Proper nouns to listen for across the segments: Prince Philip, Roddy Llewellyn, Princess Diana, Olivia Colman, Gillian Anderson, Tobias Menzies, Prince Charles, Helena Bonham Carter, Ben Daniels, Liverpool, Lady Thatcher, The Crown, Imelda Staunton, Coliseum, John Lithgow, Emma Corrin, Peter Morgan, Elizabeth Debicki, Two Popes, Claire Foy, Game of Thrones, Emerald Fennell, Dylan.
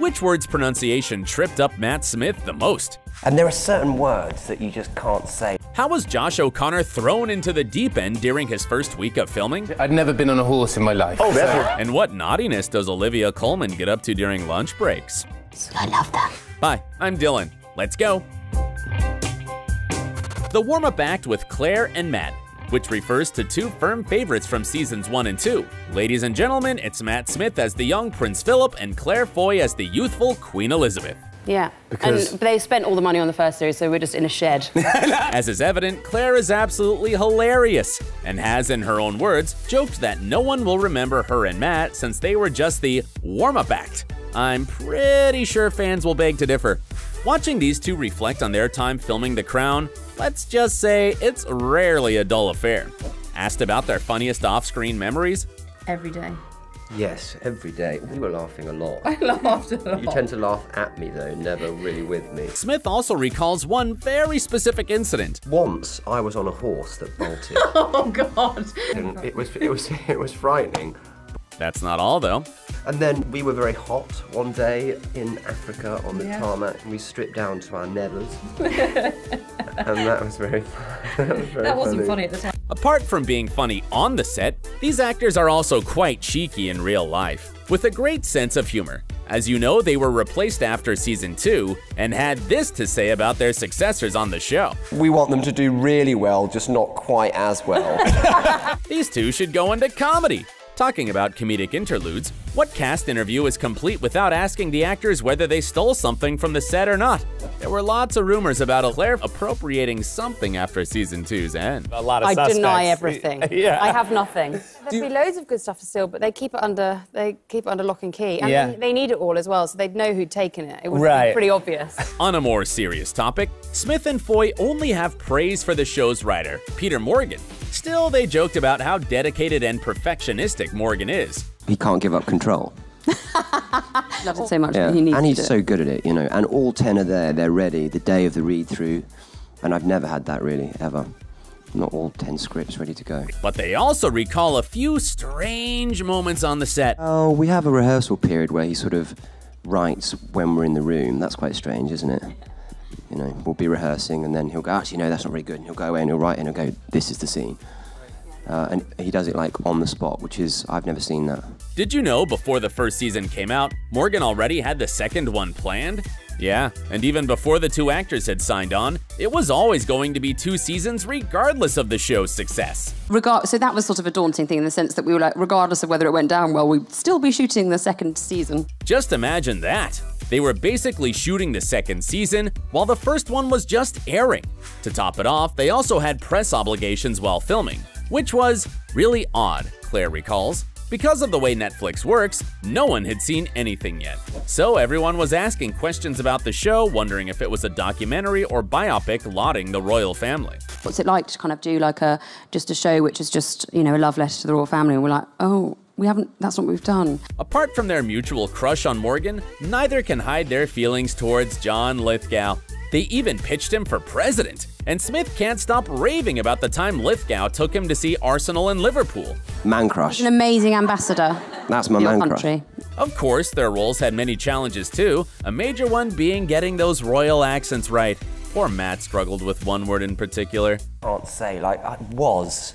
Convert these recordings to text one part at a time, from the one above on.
Which word's pronunciation tripped up Matt Smith the most? And there are certain words that you just can't say. How was Josh O'Connor thrown into the deep end during his first week of filming? I'd never been on a horse in my life. Oh, so. And what naughtiness does Olivia Colman get up to during lunch breaks? I love that. Hi, I'm Dylan. Let's go. The warm-up act with Claire and Matt, which refers to two firm favorites from seasons 1 and 2. Ladies and gentlemen, it's Matt Smith as the young Prince Philip and Claire Foy as the youthful Queen Elizabeth. Yeah, because and they spent all the money on the first series, so we're just in a shed. As is evident, Claire is absolutely hilarious and has, in her own words, joked that no one will remember her and Matt since they were just the warm-up act. I'm pretty sure fans will beg to differ. Watching these two reflect on their time filming The Crown, let's just say it's rarely a dull affair. Asked about their funniest off-screen memories? Every day. Yes, every day. We were laughing a lot. I laughed a lot. You tend to laugh at me, though, never really with me. Smith also recalls one very specific incident. Once, I was on a horse that bolted. Oh, God. And it was frightening. That's not all, though. And then we were very hot one day in Africa on the tarmac, and we stripped down to our nethers. And that was very funny. That wasn't funny at the time. Apart from being funny on the set, these actors are also quite cheeky in real life, with a great sense of humor. As you know, they were replaced after season 2 and had this to say about their successors on the show. We want them to do really well, just not quite as well. These two should go into comedy. Talking about comedic interludes, what cast interview is complete without asking the actors whether they stole something from the set or not? There were lots of rumors about Claire appropriating something after season 2's end. A lot of suspects. I deny everything. Yeah. I have nothing. There'd be loads of good stuff to steal, but they keep it under lock and key. And they need it all as well, so they'd know who'd taken it. It would be pretty obvious. On a more serious topic, Smith and Foy only have praise for the show's writer, Peter Morgan. Still, they joked about how dedicated and perfectionistic Morgan is. He can't give up control. Love it so much, but he needs to do it. And he's so good at it, you know. And all 10 are there, they're ready, the day of the read-through. And I've never had that, really, ever. Not all 10 scripts ready to go. But they also recall a few strange moments on the set. Oh, we have a rehearsal period where he sort of writes when we're in the room. That's quite strange, isn't it? You know, we'll be rehearsing and then he'll go, actually, no, that's not really good. And he'll go away and he'll write and he'll go, this is the scene. And he does it like on the spot, which is, I've never seen that. Did you know before the first season came out, Morgan already had the second one planned? Yeah, and even before the two actors had signed on, it was always going to be 2 seasons regardless of the show's success. So that was sort of a daunting thing in the sense that we were like, regardless of whether it went down well, we'd still be shooting the second season. Just imagine that. They were basically shooting the second season, while the first one was just airing. To top it off, they also had press obligations while filming, which was really odd, Claire recalls. Because of the way Netflix works, no one had seen anything yet. So everyone was asking questions about the show, wondering if it was a documentary or biopic lauding the royal family. What's it like to kind of do like just a show which is just, you know, a love letter to the royal family? And we're like, oh, we haven't, that's not what we've done. Apart from their mutual crush on Morgan, neither can hide their feelings towards John Lithgow. They even pitched him for president. And Smith can't stop raving about the time Lithgow took him to see Arsenal and Liverpool. Man crush. He's an amazing ambassador. That's my man crush. Of course, their roles had many challenges too, a major one being getting those royal accents right. Poor Matt struggled with one word in particular. I can't say, like, I was.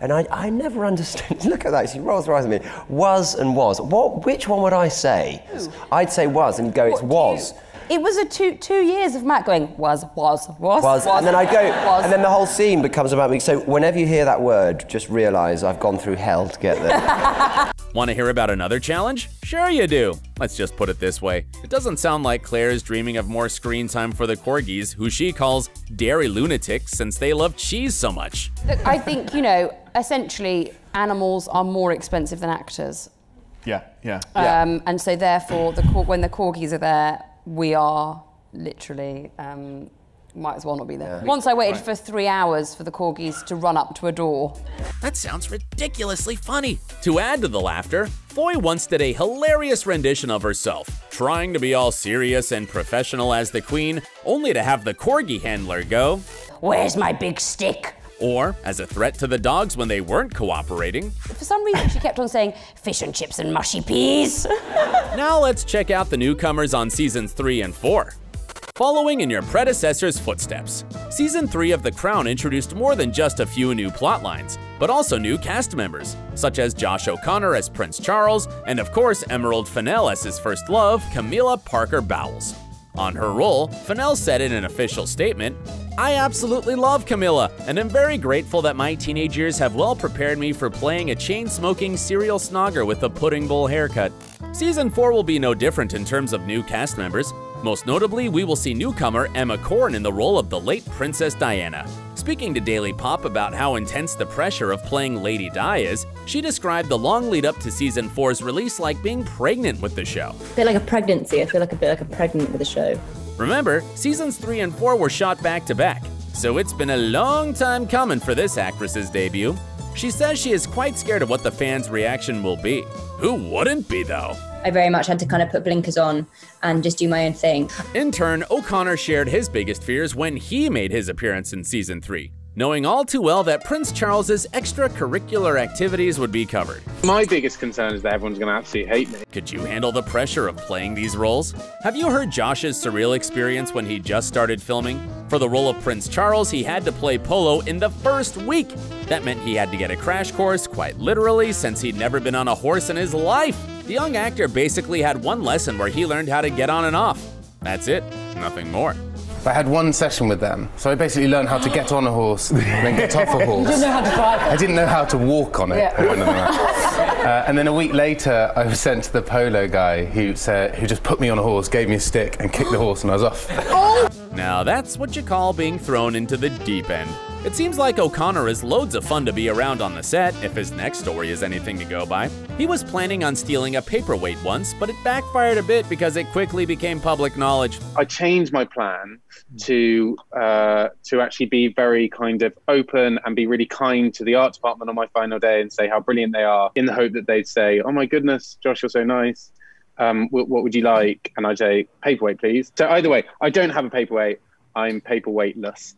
And I never understood. Look at that, she rolls her eyes at me. Was and was. Which one would I say? Ooh. I'd say was and go, it's was. It was a two years of Matt going, was. And then I go, and then the whole scene becomes about me. So whenever you hear that word, just realise I've gone through hell to get there. Want to hear about another challenge? Sure you do. Let's just put it this way. It doesn't sound like Claire is dreaming of more screen time for the corgis, who she calls dairy lunatics since they love cheese so much. Look, I think, you know, essentially animals are more expensive than actors. Yeah. And so therefore, when the corgis are there, we are literally, might as well not be there. Yeah. Once I waited for 3 hours for the corgis to run up to a door. That sounds ridiculously funny. To add to the laughter, Foy once did a hilarious rendition of herself, trying to be all serious and professional as the queen, only to have the corgi handler go, "Where's my big stick? or as a threat to the dogs when they weren't cooperating. For some reason, she kept on saying, fish and chips and mushy peas. Now let's check out the newcomers on seasons 3 and 4. Following in your predecessor's footsteps, Season 3 of The Crown introduced more than just a few new plotlines, but also new cast members, such as Josh O'Connor as Prince Charles, and of course Emerald Fennell as his first love, Camilla Parker Bowles. On her role, Fennell said in an official statement, "I absolutely love Camilla, and am very grateful that my teenage years have well prepared me for playing a chain-smoking cereal snogger with a pudding bowl haircut." Season 4 will be no different in terms of new cast members. Most notably, we will see newcomer Emma Corrin in the role of the late Princess Diana. Speaking to Daily Pop about how intense the pressure of playing Lady Di is, she described the long lead up to season 4's release like being pregnant with the show. A bit like a pregnancy, I feel like a bit like I'm pregnant with the show. Remember, seasons 3 and 4 were shot back to back, so it's been a long time coming for this actress's debut. She says she is quite scared of what the fans' reaction will be. Who wouldn't be, though? I very much had to kind of put blinkers on and just do my own thing. In turn, O'Connor shared his biggest fears when he made his appearance in season 3, knowing all too well that Prince Charles's extracurricular activities would be covered. My biggest concern is that everyone's gonna absolutely hate me. Could you handle the pressure of playing these roles? Have you heard Josh's surreal experience when he just started filming? For the role of Prince Charles, he had to play polo in the first week. That meant he had to get a crash course, quite literally, since he'd never been on a horse in his life. The young actor basically had one lesson where he learned how to get on and off. That's it, nothing more. I had one session with them, so I basically learned how to get on a horse and then get off a horse. You didn't know how to drive it. I didn't know how to walk on it. Yeah. Or anything like that. And then a week later, I was sent to the polo guy who just put me on a horse, gave me a stick, and kicked the horse, and I was off. Oh. Now that's what you call being thrown into the deep end. It seems like O'Connor is loads of fun to be around on the set, if his next story is anything to go by. He was planning on stealing a paperweight once, but it backfired a bit because it quickly became public knowledge. I changed my plan to actually be very kind of open and be really kind to the art department on my final day and say how brilliant they are, in the hope that they'd say, "Oh my goodness, Josh, you're so nice. What would you like?" And I'd say, "Paperweight, please." So either way, I don't have a paperweight. I'm paperweightless.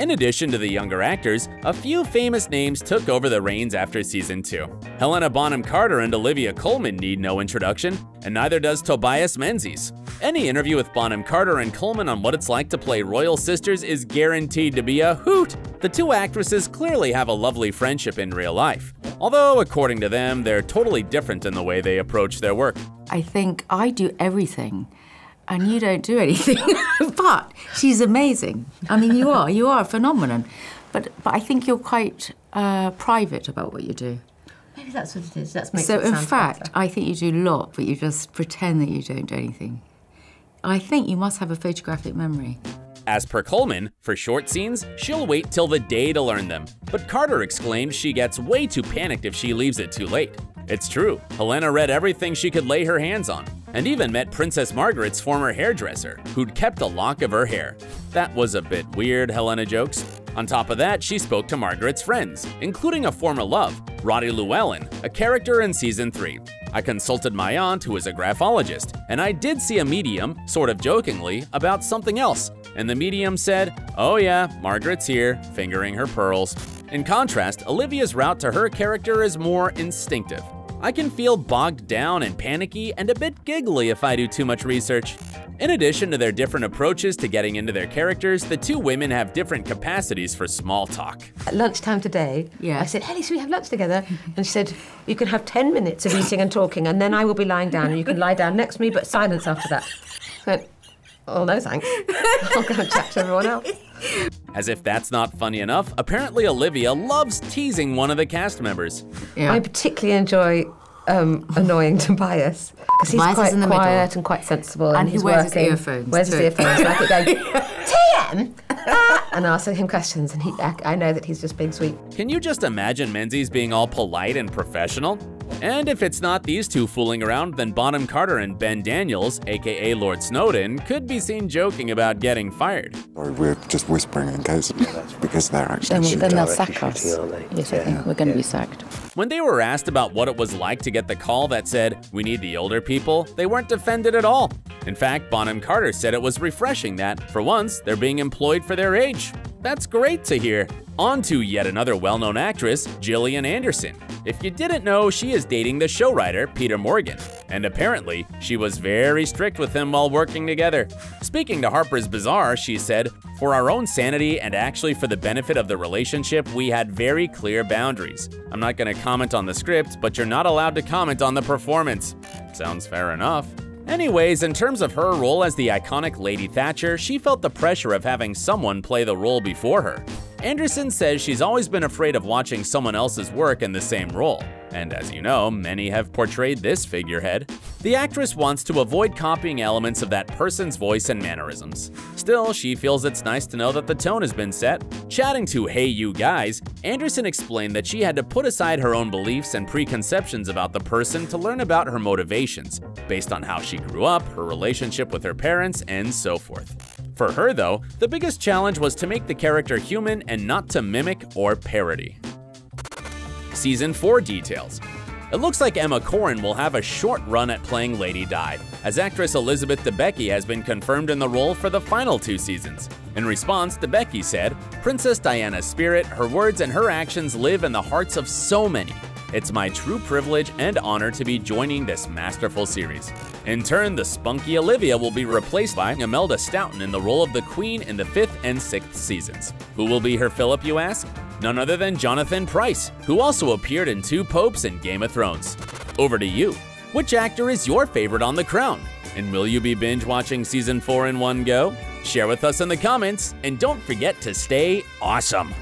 In addition to the younger actors, a few famous names took over the reins after season 2. Helena Bonham Carter and Olivia Colman need no introduction, and neither does Tobias Menzies. Any interview with Bonham Carter and Colman on what it's like to play royal sisters is guaranteed to be a hoot. The two actresses clearly have a lovely friendship in real life, although according to them, they're totally different in the way they approach their work. I think I do everything and you don't do anything, but she's amazing. I mean, you are a phenomenon. But I think you're quite private about what you do. Maybe that's what it is, that's making it sound better. So in fact, I think you do a lot, but you just pretend that you don't do anything. I think you must have a photographic memory. As per Coleman, for short scenes, she'll wait till the day to learn them. But Carter exclaims she gets way too panicked if she leaves it too late. It's true, Helena read everything she could lay her hands on, and even met Princess Margaret's former hairdresser, who'd kept a lock of her hair. "That was a bit weird," Helena jokes. On top of that, she spoke to Margaret's friends, including a former love, Roddy Llewellyn, a character in season 3. "I consulted my aunt, who is a graphologist, and I did see a medium, sort of jokingly, about something else, and the medium said, 'Oh yeah, Margaret's here, fingering her pearls.'" In contrast, Olivia's route to her character is more instinctive. "I can feel bogged down and panicky and a bit giggly if I do too much research." In addition to their different approaches to getting into their characters, the two women have different capacities for small talk. At lunchtime today, I said, "Ellie, should we have lunch together?" And she said, "You can have 10 minutes of eating and talking, and then I will be lying down, and you can lie down next to me, but silence after that." I went, "Oh, no thanks. I'll go and chat to everyone else." As if that's not funny enough, apparently Olivia loves teasing one of the cast members. Yeah. I particularly enjoy annoying Tobias, because he's quite in the quiet middle and quite sensible. And he wears his earphones. And I keep going, "TM!" And asking him questions, and I know that he's just being sweet. Can you just imagine Menzies being all polite and professional? And if it's not these two fooling around, then Bonham Carter and Ben Daniels, aka Lord Snowden, could be seen joking about getting fired. "Or we're just whispering in case, because they're actually shooting." Then they'll sack us. Yes, I think we're going to be sacked. When they were asked about what it was like to get the call that said, "We need the older people," they weren't defended at all. In fact, Bonham Carter said it was refreshing that, for once, they're being employed for their age. That's great to hear. On to yet another well-known actress, Gillian Anderson. If you didn't know, she is dating the showwriter, Peter Morgan. And apparently, she was very strict with him while working together. Speaking to Harper's Bazaar, she said, "For our own sanity and actually for the benefit of the relationship, we had very clear boundaries. I'm not gonna comment on the script, but you're not allowed to comment on the performance." Sounds fair enough. Anyways, in terms of her role as the iconic Lady Thatcher, she felt the pressure of having someone play the role before her. Anderson says she's always been afraid of watching someone else's work in the same role. And as you know, many have portrayed this figurehead. The actress wants to avoid copying elements of that person's voice and mannerisms. Still, she feels it's nice to know that the tone has been set. Chatting to Hey You Guys, Anderson explained that she had to put aside her own beliefs and preconceptions about the person to learn about her motivations, based on how she grew up, her relationship with her parents, and so forth. For her, though, the biggest challenge was to make the character human and not to mimic or parody. Season 4 details. It looks like Emma Corrin will have a short run at playing Lady Di, as actress Elizabeth Debicki has been confirmed in the role for the final 2 seasons. In response, Debicki said, "Princess Diana's spirit, her words, and her actions live in the hearts of so many. It's my true privilege and honor to be joining this masterful series." In turn, the spunky Olivia will be replaced by Imelda Staunton in the role of the Queen in the 5th and 6th seasons. Who will be her Philip, you ask? None other than Jonathan Pryce, who also appeared in Two Popes and Game of Thrones. Over to you. Which actor is your favorite on The Crown? And will you be binge-watching Season 4 in one go? Share with us in the comments, and don't forget to stay awesome!